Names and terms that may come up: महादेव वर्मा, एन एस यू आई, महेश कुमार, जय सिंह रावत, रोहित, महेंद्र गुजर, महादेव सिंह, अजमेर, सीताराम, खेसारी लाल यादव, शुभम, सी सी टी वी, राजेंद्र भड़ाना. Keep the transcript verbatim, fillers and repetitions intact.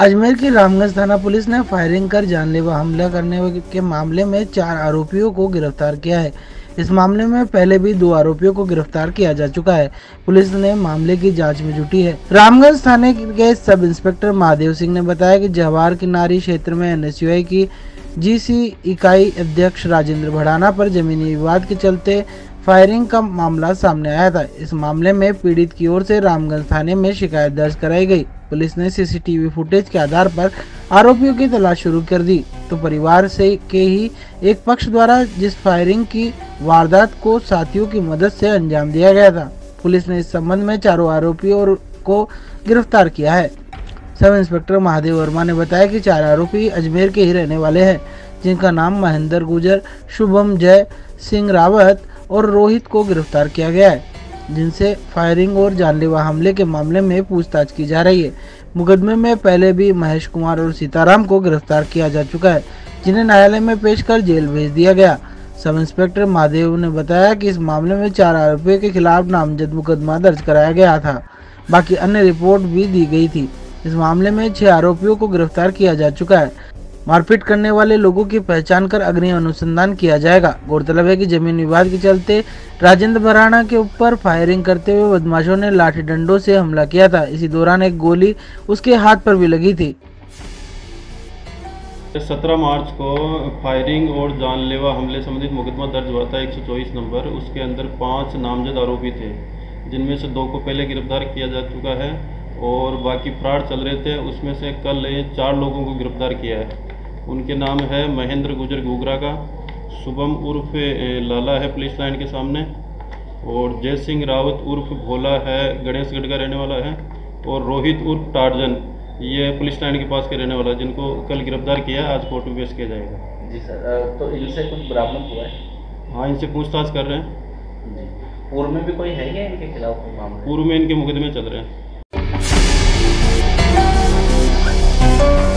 अजमेर की रामगंज थाना पुलिस ने फायरिंग कर जानलेवा हमला करने के मामले में चार आरोपियों को गिरफ्तार किया है। इस मामले में पहले भी दो आरोपियों को गिरफ्तार किया जा चुका है। पुलिस ने मामले की जांच में जुटी है। रामगंज थाने के सब इंस्पेक्टर महादेव सिंह ने बताया कि जवाहर किनारी क्षेत्र में एन एस यू आई की जी सी इकाई अध्यक्ष राजेंद्र भड़ाना पर जमीनी विवाद के चलते फायरिंग का मामला सामने आया था। इस मामले में पीड़ित की ओर से रामगंज थाने में शिकायत दर्ज कराई गई। पुलिस ने सी सी टी वी footage के आधार पर आरोपियों की तलाश शुरू कर दी तो परिवार से के ही एक पक्ष द्वारा जिस फायरिंग की वारदात को साथियों की मदद से अंजाम दिया गया था, पुलिस ने इस संबंध में चारों आरोपियों को गिरफ्तार किया है। सब इंस्पेक्टर महादेव वर्मा ने बताया कि चार आरोपी अजमेर के ही रहने वाले हैं, जिनका नाम महेंद्र गुजर, शुभम, जय सिंह रावत और रोहित को गिरफ्तार किया गया है, जिनसे फायरिंग और जानलेवा हमले के मामले में पूछताछ की जा रही है। मुकदमे में पहले भी महेश कुमार और सीताराम को गिरफ्तार किया जा चुका है, जिन्हें न्यायालय में पेश कर जेल भेज दिया गया। सब इंस्पेक्टर महादेव ने बताया कि इस मामले में चार आरोपियों के खिलाफ नामजद मुकदमा दर्ज कराया गया था, बाकी अन्य रिपोर्ट भी दी गई थी। इस मामले में छह आरोपियों को गिरफ्तार किया जा चुका है। मारपीट करने वाले लोगों की पहचान कर अग्रिम अनुसंधान किया जाएगा। गौरतलब है कि जमीन विवाद के चलते राजेंद्र भड़ाना के ऊपर फायरिंग करते हुए बदमाशों ने लाठी डंडों से हमला किया था। इसी दौरान एक गोली उसके हाथ पर भी लगी थी। सत्रह मार्च को फायरिंग और जानलेवा हमले संबंधित मुकदमा दर्ज हुआ था एक सौ चौबीस नंबर। उसके अंदर पाँच नामजद आरोपी थे, जिनमें से दो को पहले गिरफ्तार किया जा चुका है और बाकी फरार चल रहे थे। उसमें से कल चार लोगों को गिरफ्तार किया है। उनके नाम है महेंद्र गुजर गोगरा का, शुभम उर्फ लाला है पुलिस लाइन के सामने, और जय सिंह रावत उर्फ भोला है, गणेशगढ़ का रहने वाला है, और रोहित उर्फ टार्जन, ये पुलिस लाइन के पास के रहने वाला है, जिनको कल गिरफ्तार किया है। आज कोर्ट में पेश किया जाएगा। जी सर, तो इनसे कुछ बरामद हुआ है? हाँ, इनसे पूछताछ कर रहे हैं। पूर्व में भी कोई है क्या इनके खिलाफ कोई मामला? पूर्व में इनके मुकदमे चल रहे हैं।